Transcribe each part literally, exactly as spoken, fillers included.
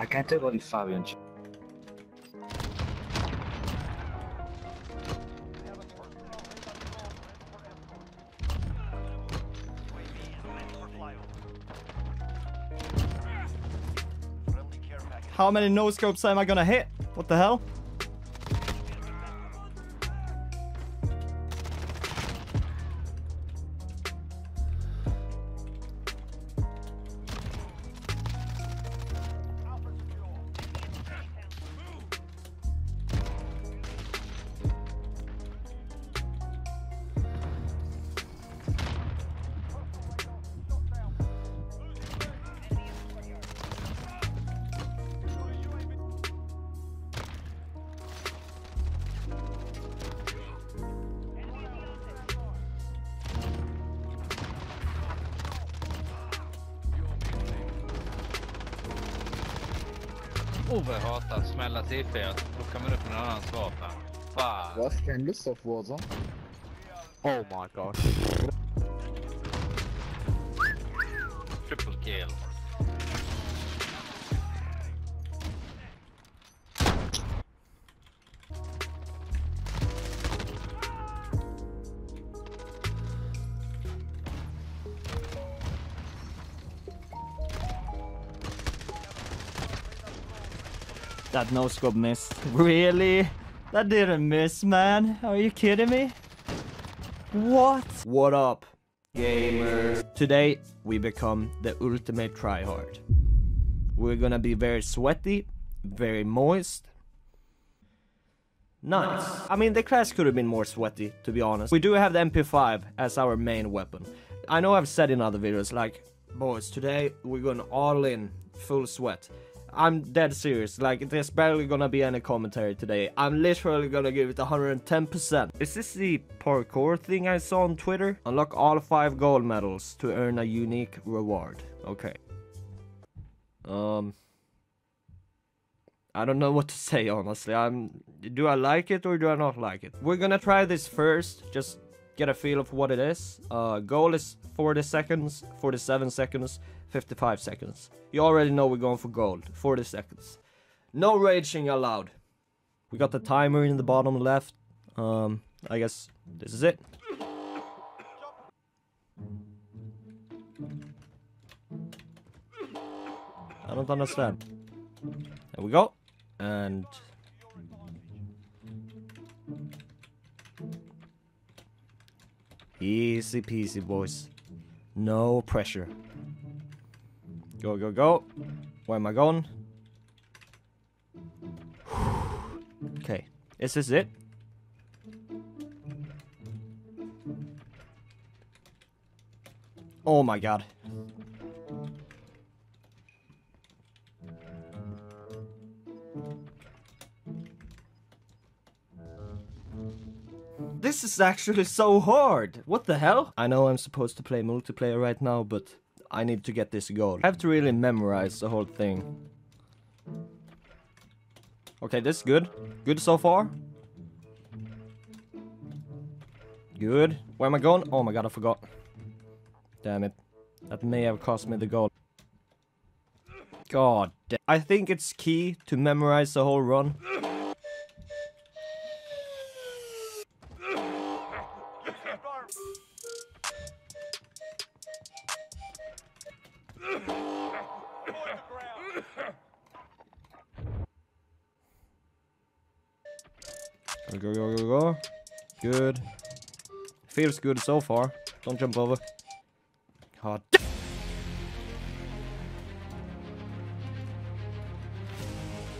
I can't take only Fabian. How many no-scopes am I gonna hit? What the hell? Ove hatar smälla till för att plocka mig upp någon annans vapen. Fan. Vad ska en lista för Warzone? Oh my god. Triple kill. That no-scope missed. Really? That didn't miss, man. Are you kidding me? What? What up, gamers? Today, we become the ultimate tryhard. We're gonna be very sweaty, very moist. Nice. I mean, the class could have been more sweaty, to be honest. We do have the M P five as our main weapon. I know I've said in other videos, like, boys, today we're going all in, full sweat. I'm dead serious, like there's barely gonna be any commentary today. I'm literally gonna give it one hundred ten percent. Is this the parkour thing I saw on Twitter? Unlock all five gold medals to earn a unique reward. Okay. Um... I don't know what to say, honestly. I'm... Do I like it or do I not like it? We're gonna try this first, just get a feel of what it is. Uh, goal is forty seconds, forty-seven seconds. fifty-five seconds. You already know we're going for gold. forty seconds. No raging allowed. We got the timer in the bottom left. Um, I guess this is it. I don't understand. There we go. And... easy peasy, boys. No pressure. Go, go, go. Where am I going? Okay. Is this it? Oh my god. This is actually so hard. What the hell? I know I'm supposed to play multiplayer right now, but... I need to get this goal. I have to really memorize the whole thing. Okay, this is good. Good so far. Good. Where am I going? Oh my god, I forgot. Damn it. That may have cost me the goal. God damn. I think it's key to memorize the whole run. Go, go, go, go. Good. Feels good so far. Don't jump over. God.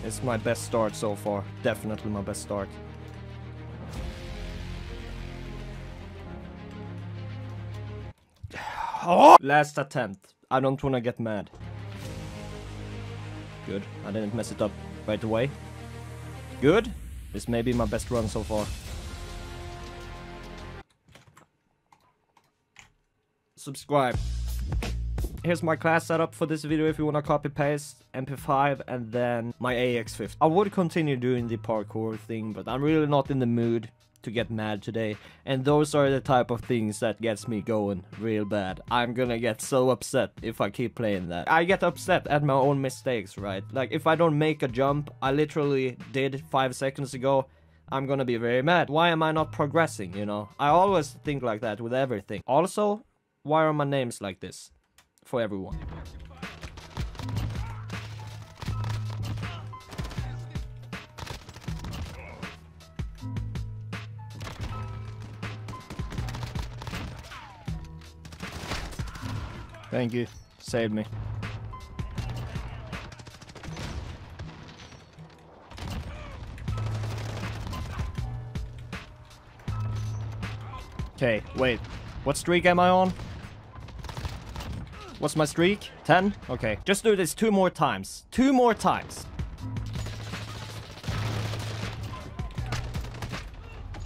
It's my best start so far. Definitely my best start. Oh! Last attempt. I don't wanna get mad. Good. I didn't mess it up right away. Good. This may be my best run so far. Subscribe. Here's my class setup for this video if you want to copy paste. M P five and then my A X fifty. I would continue doing the parkour thing, but I'm really not in the mood. to get mad today, and those are the type of things that gets me going real bad. I'm gonna get so upset if I keep playing that. I get upset at my own mistakes, right? Like, if I don't make a jump I literally did five seconds ago, I'm gonna be very mad. Why am I not progressing, you know? I always think like that with everything. Also, why are my names like this for everyone? Thank you, saved me. Okay, wait, what streak am I on? What's my streak? ten? Okay, just do this two more times. Two more times.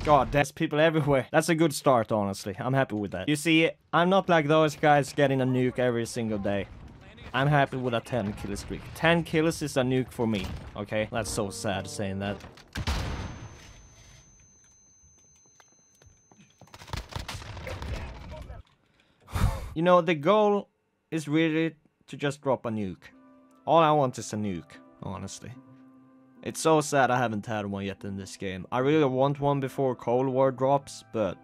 God, there's people everywhere. That's a good start, honestly. I'm happy with that. You see, I'm not like those guys getting a nuke every single day. I'm happy with a ten kill streak. ten kills is a nuke for me, okay? That's so sad saying that. You know, the goal is really to just drop a nuke. All I want is a nuke, honestly. It's so sad I haven't had one yet in this game. I really want one before Cold War drops, but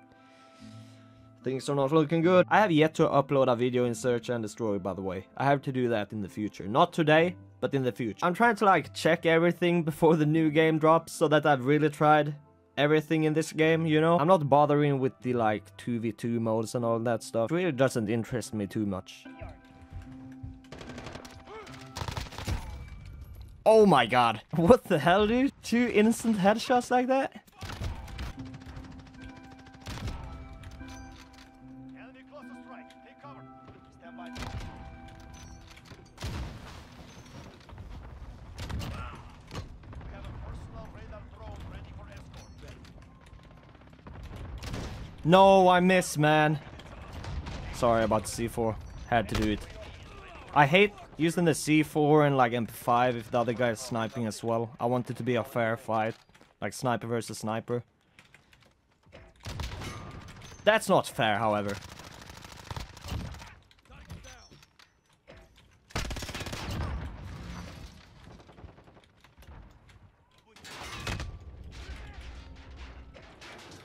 things are not looking good. I have yet to upload a video in Search and Destroy, by the way. I have to do that in the future. Not today, but in the future. I'm trying to like check everything before the new game drops so that I've really tried everything in this game, you know? I'm not bothering with the like two v two modes and all that stuff. It really doesn't interest me too much. Oh my god. What the hell, dude? Two instant headshots like that? Enemy close to strike. Take cover. Stand by. We have a personal radar drone ready for escort. No, I missed, man. Sorry about the C four. Had to do it. I hate using the C four and like M P five if the other guy is sniping as well. I want it to be a fair fight, like sniper versus sniper. That's not fair, however.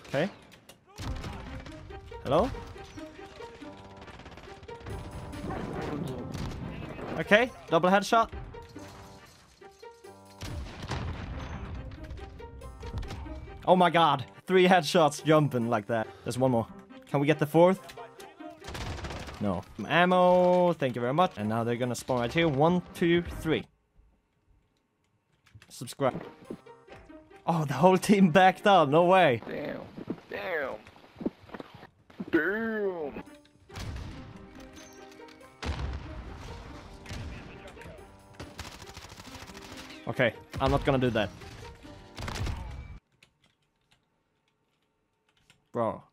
Okay. Hello? Okay, double headshot. Oh my god, three headshots jumping like that. There's one more. Can we get the fourth? No. Ammo, thank you very much. And now they're gonna spawn right here. One, two, three. Subscribe. Oh, the whole team backed up, no way. Damn, damn. Damn. Okay, I'm not gonna do that. Bro,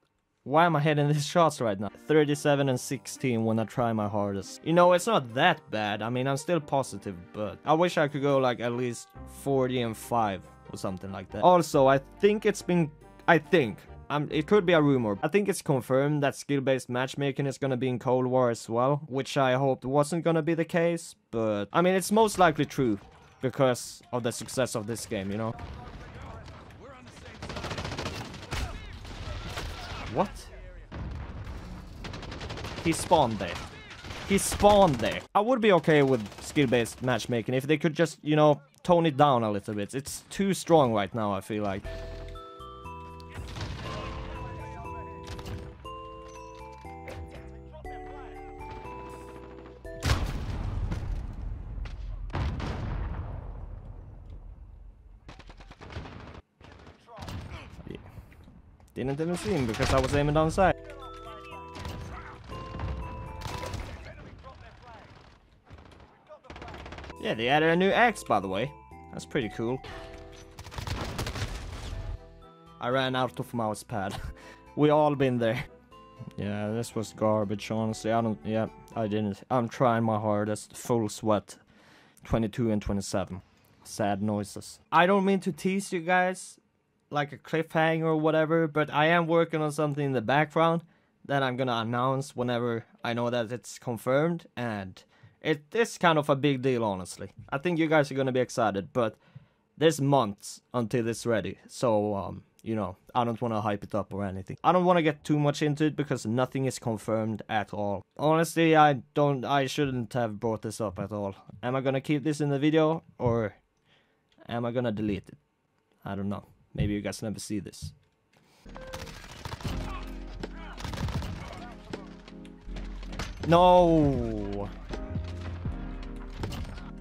why am I hitting these shots right now? thirty-seven and sixteen when I try my hardest. You know, it's not that bad. I mean, I'm still positive, but I wish I could go like at least forty and five or something like that. Also, I think it's been... I think. Um, it could be a rumor. I think it's confirmed that skill-based matchmaking is gonna be in Cold War as well, which I hoped wasn't gonna be the case, but... I mean, it's most likely true. Because of the success of this game, you know? What? He spawned there. He spawned there. I would be okay with skill-based matchmaking if they could just, you know, tone it down a little bit. It's too strong right now, I feel like. Didn't even see him because I was aiming down the side. Yeah, they added a new axe, by the way. That's pretty cool. I ran out of mouse pad. We all been there. Yeah, this was garbage, honestly. I don't... Yeah, I didn't. I'm trying my hardest. Full sweat. twenty-two and twenty-seven. Sad noises. I don't mean to tease you guys. like a cliffhanger or whatever, but I am working on something in the background that I'm gonna announce whenever I know that it's confirmed, and it is kind of a big deal, honestly. I think you guys are gonna be excited, but there's months until it's ready, so um, you know, I don't want to hype it up or anything. I don't want to get too much into it because nothing is confirmed at all. Honestly, I don't, I shouldn't have brought this up at all. Am I gonna keep this in the video or am I gonna delete it? I don't know. Maybe you guys never see this. No.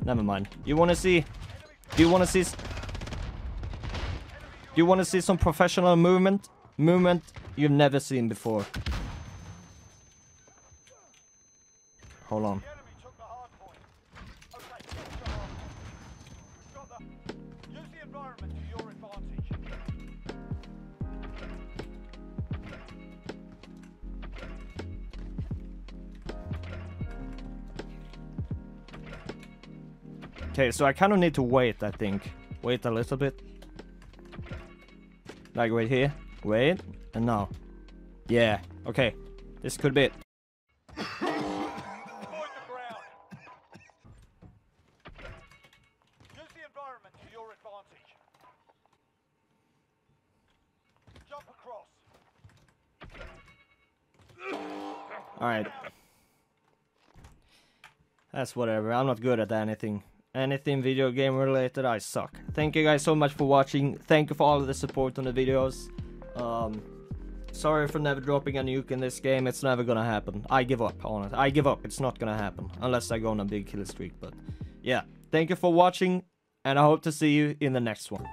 Never mind. You wanna see? Do you wanna see? You want to see some professional movement? Movement you've never seen before. Hold on. Okay, so I kind of need to wait, I think. Wait a little bit. Like right here, wait, and now. Yeah, okay, this could be it. Alright. That's whatever, I'm not good at anything. Anything video game related, I suck. Thank you guys so much for watching. Thank you for all of the support on the videos. Um, sorry for never dropping a nuke in this game. It's never gonna happen. I give up on it. I give up. It's not gonna happen. Unless I go on a big kill streak. But yeah, thank you for watching. And I hope to see you in the next one.